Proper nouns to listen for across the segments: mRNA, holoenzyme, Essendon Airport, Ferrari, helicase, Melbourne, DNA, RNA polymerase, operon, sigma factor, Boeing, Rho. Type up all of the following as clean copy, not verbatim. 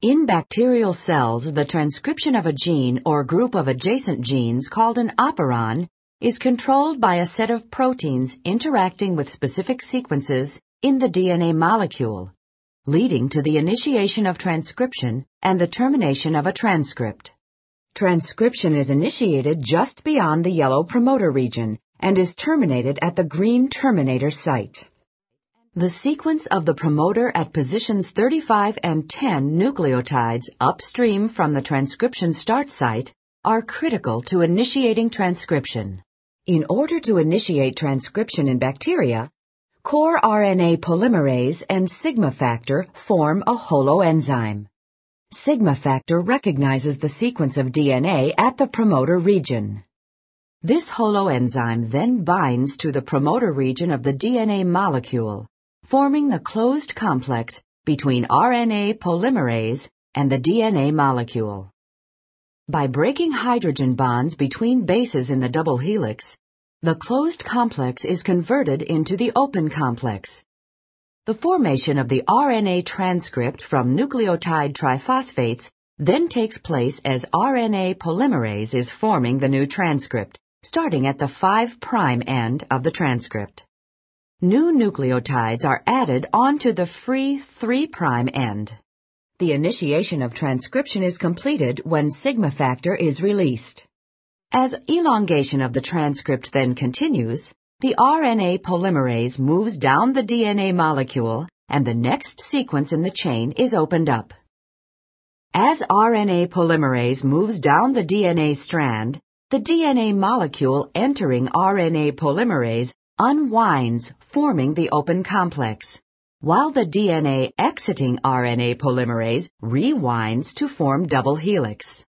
In bacterial cells, the transcription of a gene or group of adjacent genes called an operon is controlled by a set of proteins interacting with specific sequences in the DNA molecule, leading to the initiation of transcription and the termination of a transcript. Transcription is initiated just beyond the yellow promoter region and is terminated at the green terminator site. The sequence of the promoter at positions 35 and 10 nucleotides upstream from the transcription start site are critical to initiating transcription. In order to initiate transcription in bacteria, core RNA polymerase and sigma factor form a holoenzyme. Sigma factor recognizes the sequence of DNA at the promoter region. This holoenzyme then binds to the promoter region of the DNA molecule, forming the closed complex between RNA polymerase and the DNA molecule. By breaking hydrogen bonds between bases in the double helix, the closed complex is converted into the open complex. The formation of the RNA transcript from nucleotide triphosphates then takes place as RNA polymerase is forming the new transcript, starting at the 5' end of the transcript. New nucleotides are added onto the free 3' end. The initiation of transcription is completed when sigma factor is released. As elongation of the transcript then continues, the RNA polymerase moves down the DNA molecule and the next sequence in the chain is opened up. As RNA polymerase moves down the DNA strand, the DNA molecule entering RNA polymerase unwinds, forming the open complex, while the DNA exiting RNA polymerase rewinds to form double helix.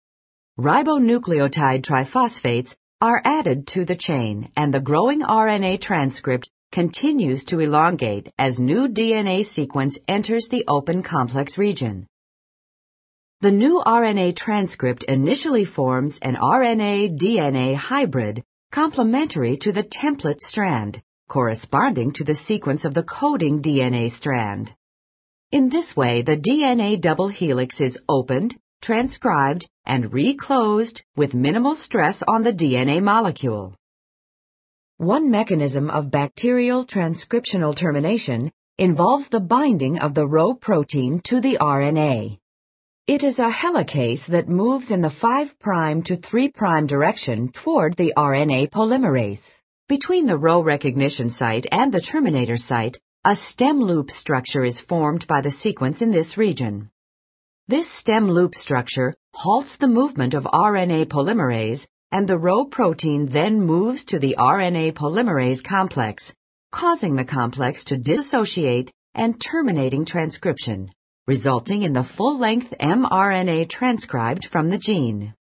Ribonucleotide triphosphates are added to the chain, and the growing RNA transcript continues to elongate as new DNA sequence enters the open complex region. The new RNA transcript initially forms an RNA-DNA hybrid complementary to the template strand, corresponding to the sequence of the coding DNA strand. In this way, the DNA double helix is opened, transcribed, and reclosed with minimal stress on the DNA molecule. One mechanism of bacterial transcriptional termination involves the binding of the Rho protein to the RNA. It is a helicase that moves in the 5' to 3' direction toward the RNA polymerase. Between the Rho recognition site and the terminator site, a stem loop structure is formed by the sequence in this region. This stem loop structure halts the movement of RNA polymerase, and the Rho protein then moves to the RNA polymerase complex, causing the complex to dissociate and terminating transcription, resulting in the full-length mRNA transcribed from the gene.